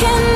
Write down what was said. can